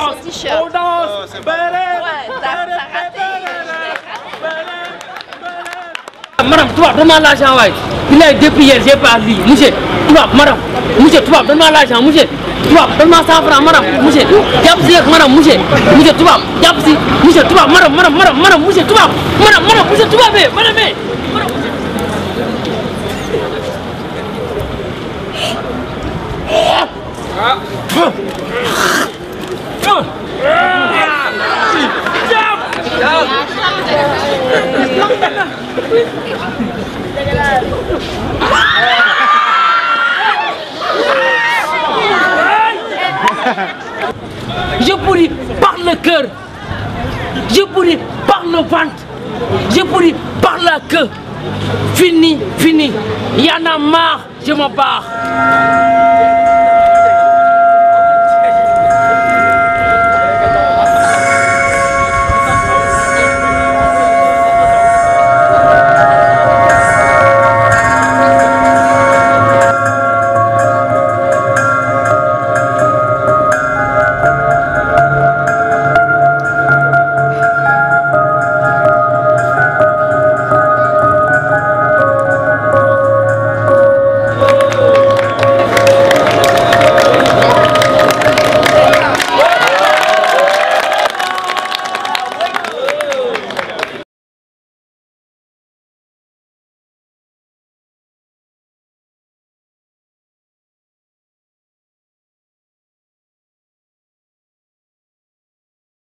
danse, on danse, madame, toi, donne-moi l'argent, ouais. Il a eu deux prières, j'ai pas lui. Monsieur, toi, madame, monsieur, toi, donne-moi l'argent, monsieur. Toi, donne-moi 100 francs, madame, monsieur. Y'a madame, monsieur. Monsieur, toi, y'a monsieur, toi, madame, madame, madame, madame, monsieur, toi, madame, madame, monsieur, toi, madame, madame. Je pourris par le cœur, je pourris par le ventre, je pourris par la queue. Fini, fini, y en a marre, je m'en barre.